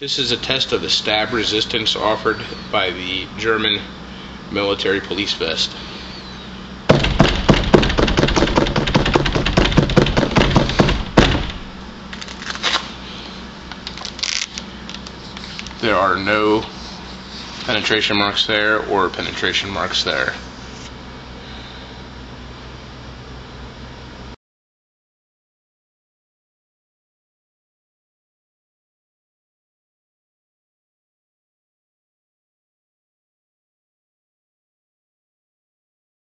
This is a test of the stab resistance offered by the German military police vest. There are no penetration marks there or penetration marks there.